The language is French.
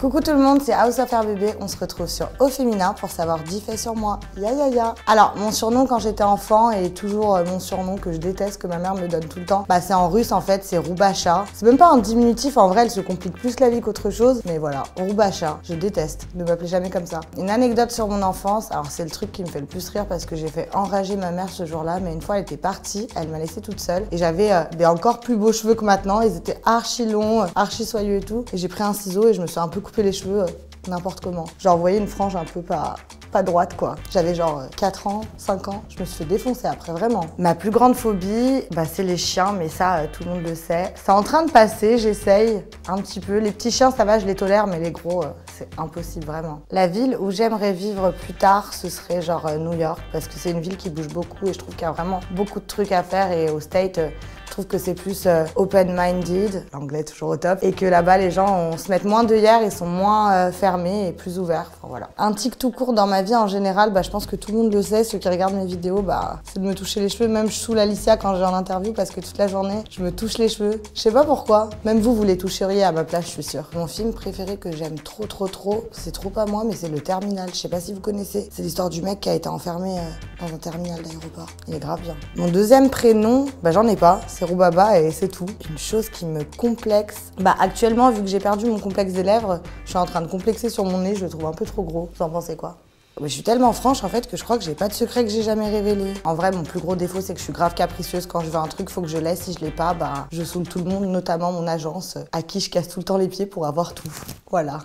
Coucou tout le monde, c'est House Affair Bébé, on se retrouve sur Aufeminin pour savoir 10 faits sur moi. Ya ya ya. Alors, mon surnom quand j'étais enfant et toujours mon surnom que je déteste, que ma mère me donne tout le temps, bah c'est en russe en fait, c'est Roubacha. C'est même pas un diminutif, en vrai elle se complique plus la vie qu'autre chose, mais voilà, Roubacha, je déteste, ne m'appelez jamais comme ça. Une anecdote sur mon enfance, alors c'est le truc qui me fait le plus rire parce que j'ai fait enrager ma mère ce jour-là, mais une fois elle était partie, elle m'a laissée toute seule et j'avais des encore plus beaux cheveux que maintenant, ils étaient archi longs, archi soyeux et tout, et j'ai pris un ciseau et je me suis un peu coupé les cheveux n'importe comment. J'ai envoyé une frange un peu pas droite quoi. J'avais genre 4 ans, 5 ans, je me suis fait défoncer après vraiment. Ma plus grande phobie, bah c'est les chiens, mais ça tout le monde le sait. C'est en train de passer, j'essaye un petit peu. Les petits chiens ça va, je les tolère, mais les gros c'est impossible vraiment. La ville où j'aimerais vivre plus tard, ce serait genre New York, parce que c'est une ville qui bouge beaucoup et je trouve qu'il y a vraiment beaucoup de trucs à faire, et au States je trouve que c'est plus open-minded, l'anglais toujours au top, et que là-bas les gens se mettent moins d'œillères, ils sont moins fermés et plus ouverts, enfin voilà. Un tic tout court dans ma vie en général, bah je pense que tout le monde le sait, ceux qui regardent mes vidéos, bah c'est de me toucher les cheveux, même je saoule Alicia quand j'ai en interview parce que toute la journée je me touche les cheveux, je sais pas pourquoi, même vous les toucheriez à ma place je suis sûre. Mon film préféré que j'aime trop, c'est trop pas moi mais c'est le Terminal, je sais pas si vous connaissez, c'est l'histoire du mec qui a été enfermé dans un terminal d'aéroport, il est grave bien. Mon deuxième prénom, bah j'en ai pas, c'est Roubaba et c'est tout. Une chose qui me complexe, bah actuellement vu que j'ai perdu mon complexe des lèvres, je suis en train de complexer sur mon nez, je le trouve un peu trop gros. Vous en pensez quoi? Mais je suis tellement franche en fait que je crois que j'ai pas de secret que j'ai jamais révélé. En vrai mon plus gros défaut c'est que je suis grave capricieuse, quand je veux un truc faut que je l'ai, si je l'ai pas bah je saoule tout le monde, notamment mon agence à qui je casse tout le temps les pieds pour avoir tout. Voilà.